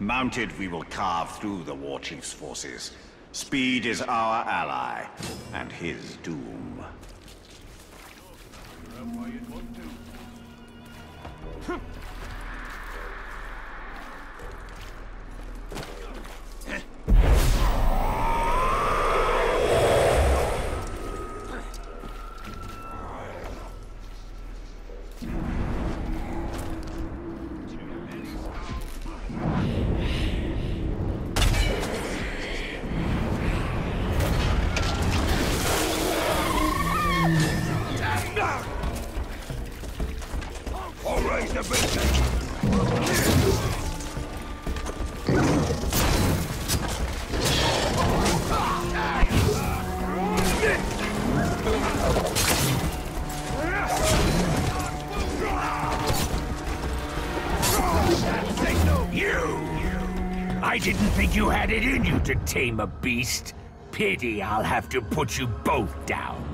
Mounted, we will carve through the Warchief's forces. Speed is our ally, and his doom. I didn't think you had it in you to tame a beast. Pity I'll have to put you both down.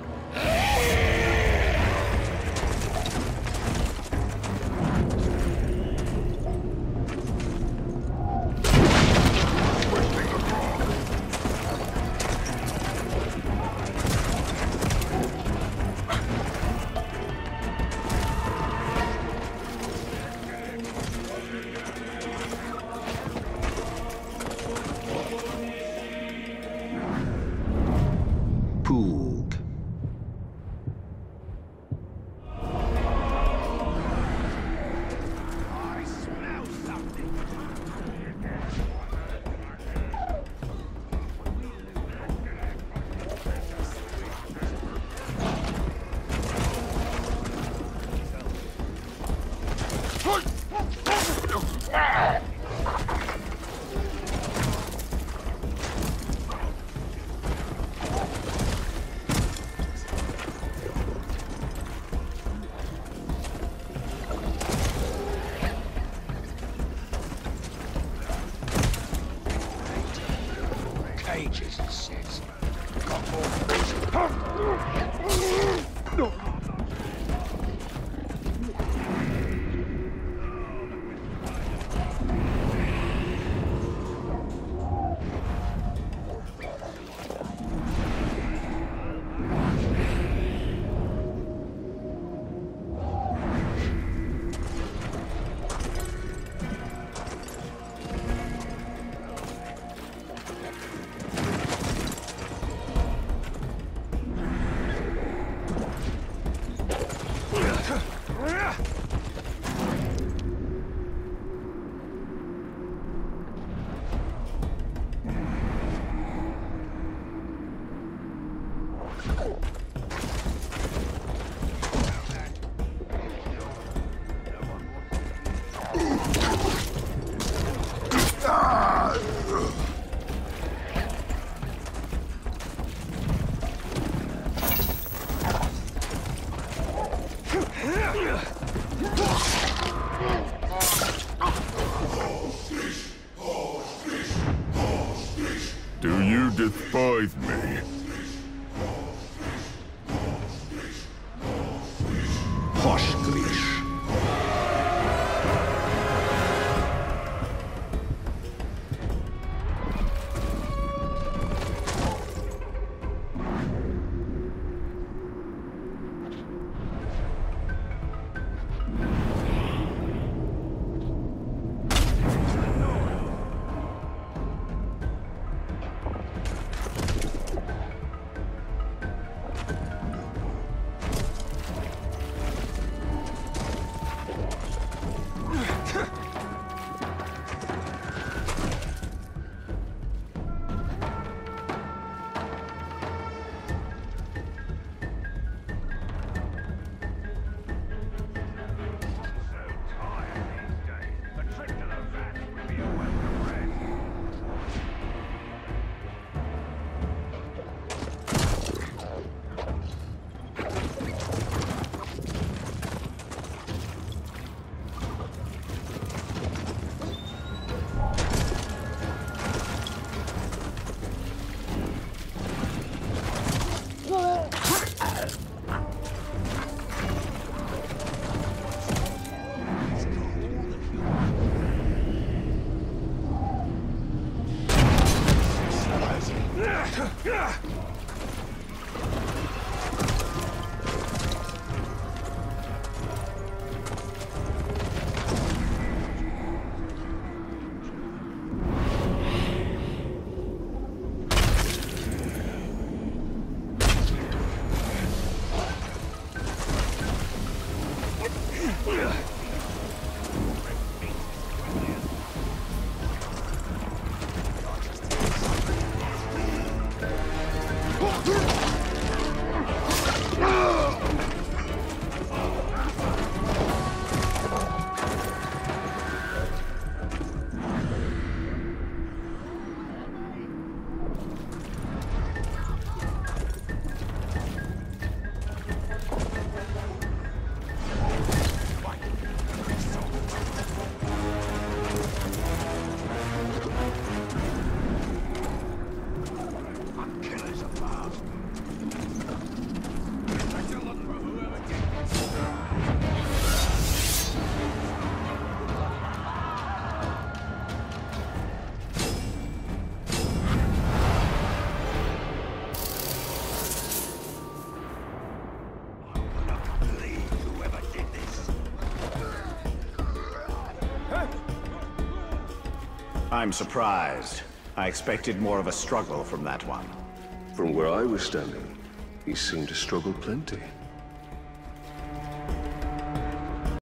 I'm surprised. I expected more of a struggle from that one. From where I was standing, he seemed to struggle plenty.